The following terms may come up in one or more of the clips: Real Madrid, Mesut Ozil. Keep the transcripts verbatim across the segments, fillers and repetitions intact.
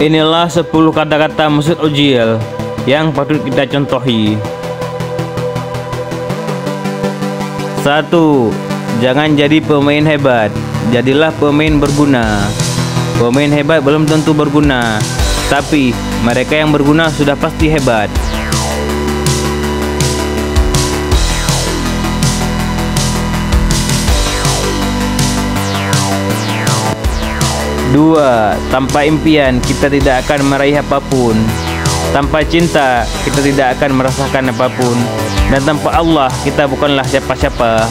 Inilah sepuluh kata-kata Mesut Ozil yang patut kita contohi. Satu. Jangan jadi pemain hebat, jadilah pemain berguna. Pemain hebat belum tentu berguna, tapi mereka yang berguna sudah pasti hebat. Dua. Tanpa impian kita tidak akan meraih apapun. Tanpa cinta kita tidak akan merasakan apapun. Dan tanpa Allah kita bukanlah siapa-siapa.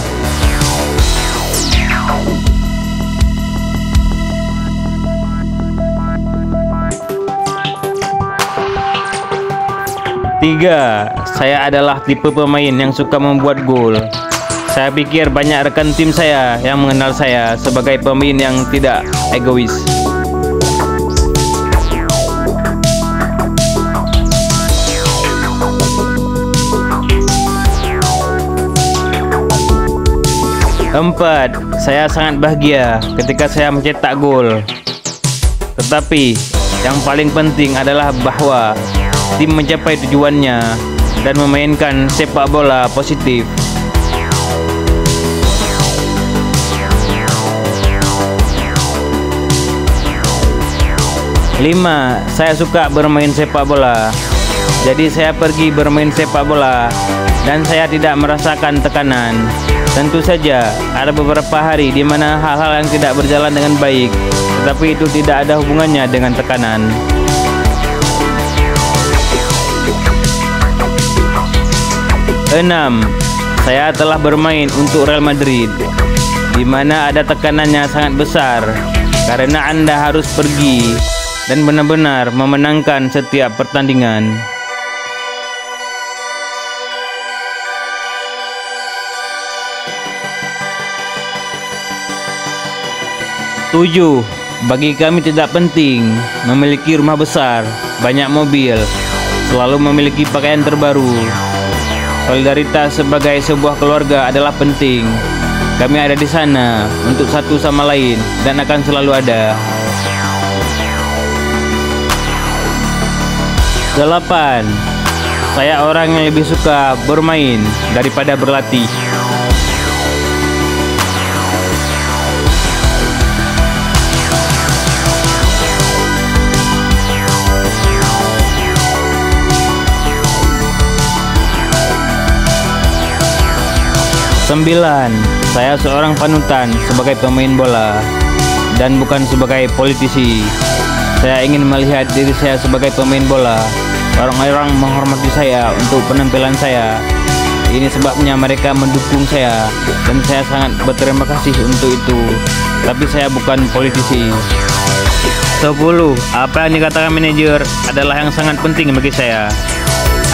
Tiga. Saya adalah tipe pemain yang suka membuat gol. Saya pikir banyak rekan tim saya yang mengenal saya sebagai pemain yang tidak egois. Empat. Saya sangat bahagia ketika saya mencetak gol. Tetapi yang paling penting adalah bahwa tim mencapai tujuannya dan memainkan sepak bola positif. Lima. Saya suka bermain sepak bola. Jadi saya pergi bermain sepak bola dan saya tidak merasakan tekanan. Tentu saja ada beberapa hari di mana hal-hal yang tidak berjalan dengan baik, tetapi itu tidak ada hubungannya dengan tekanan. Enam. Saya telah bermain untuk Real Madrid, di mana ada tekanannya sangat besar karena Anda harus pergi dan benar-benar memenangkan setiap pertandingan. Tujuh. Bagi kami tidak penting memiliki rumah besar, banyak mobil, selalu memiliki pakaian terbaru. Solidaritas sebagai sebuah keluarga adalah penting. Kami ada di sana untuk satu sama lain dan akan selalu ada. Delapan. Saya orang yang lebih suka bermain daripada berlatih. Sembilan. Saya seorang panutan sebagai pemain bola dan bukan sebagai politisi. Saya ingin melihat diri saya sebagai pemain bola. Orang-orang menghormati saya untuk penampilan saya. Ini sebabnya mereka mendukung saya, dan saya sangat berterima kasih untuk itu. Tapi saya bukan politisi. sepuluh. Apa yang dikatakan manajer adalah yang sangat penting bagi saya.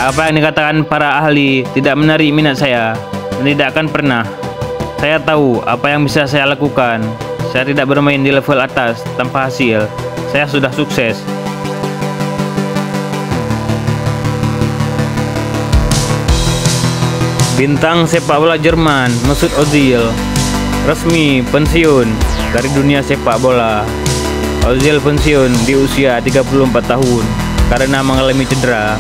Apa yang dikatakan para ahli tidak menarik minat saya, dan tidak akan pernah. Saya tahu apa yang bisa saya lakukan. Saya tidak bermain di level atas tanpa hasil. Saya sudah sukses. Bintang sepak bola Jerman Mesut Ozil resmi pensiun dari dunia sepak bola. Ozil pensiun di usia tiga puluh empat tahun karena mengalami cedera.